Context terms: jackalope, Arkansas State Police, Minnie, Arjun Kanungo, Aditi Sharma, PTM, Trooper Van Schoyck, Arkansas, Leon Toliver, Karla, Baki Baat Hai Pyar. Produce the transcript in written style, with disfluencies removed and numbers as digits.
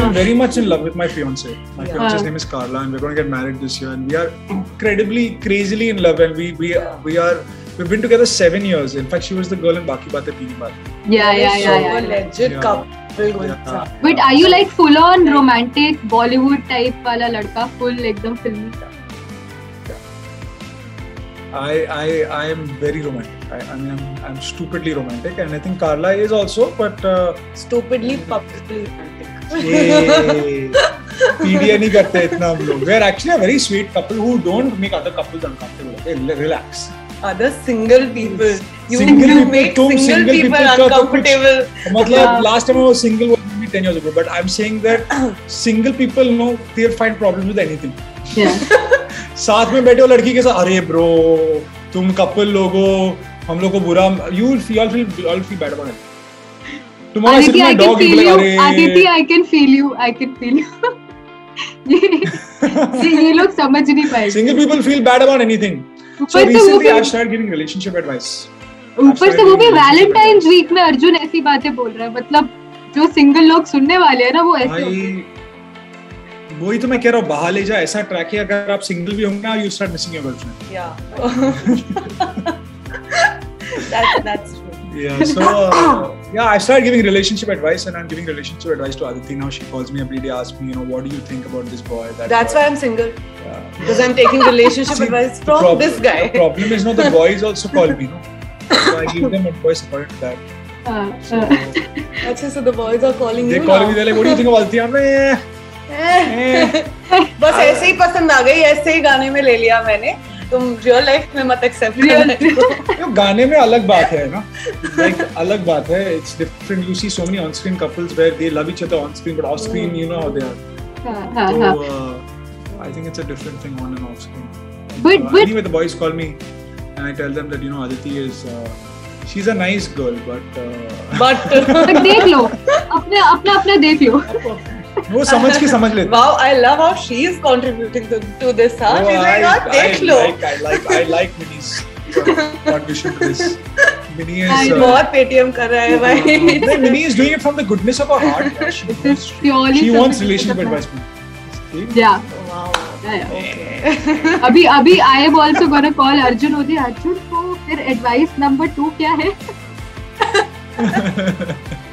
I'm very much in love with my fiancée. My fiancée's name is Karla, and we're going to get married this year. And we are incredibly, crazily in love, and we've been together 7 years. In fact, she was the girl in Baki Baat Hai Pyar. Legit couple going on. But are you like full on romantic Bollywood type wala ladka, full ekdam filmy? I am very romantic. I mean I'm stupidly romantic, and I think Karla is also, but stupidly publicly romantic. PDA nahi karte itna hum log. We are actually a very sweet couple who don't make other couples uncomfortable. Hey, relax. Other single people. You make single people uncomfortable. Last time I was single was maybe 10 years ago, but I'm saying that single people know they'll find problems with anything. Yeah. साथ में बैठे हो लड़की के साथ, अरे bro तुम couple लोगो हम लोग को बुरा, you all feel bad about it. Tomorrow I see my dog and like, अरे Aditi, I can feel you. ये लोग समझ नहीं पाएंगे. Single people feel bad about anything. So recently I started giving relationship advice. ऊपर से वो भी Valentine's week में अर्जुन ऐसी बातें बोल रहा है, मतलब जो सिंगल लोग सुनने वाले हैं ना वो ऐसे. वही तो मैं कह रहा हूँ, बाहर ले जा ऐसा ट्रैक है, अगर आप सिंगल भी होंगे ना you start missing your girlfriend. That's true. I started giving relationship advice, and I'm giving relationship advice to Aditi now. She calls me every day, asks me, what do you think about this boy? That's why I'm single. Because I'm taking relationship advice from this guy. The problem is, the boys also call me, so I give them advice about that. So the boys are calling you. They call me. They're like, what do you think about Aditi? I'm like, बस ऐसे ही पसंद आ गई, ऐसे ही गाने में ले लिया मैंने. तुम रियल लाइफ में मत एक्सेप्ट करना. गाने में अलग बात है ना, लाइक अलग बात है. It's different. You see so many on screen couples where they love each other on screen, but off screen you know how they are. I think it's a different thing on and off screen. Anyway the boys call me and I tell them that Aditi is she's a nice girl, but देख लो अपना देख लो. वो समझ लेते. Wow, I love how she is contributing to this. She's like, देख लो. I like Minnie's contribution to this. Minnie is बहुत PTM कर रहा है भाई. Minnie is doing it from the goodness of her heart. She wants relationship advice. Yeah. Wow. Okay. अभी I am also gonna call Arjun. Arjun को फिर advice number 2 क्या है?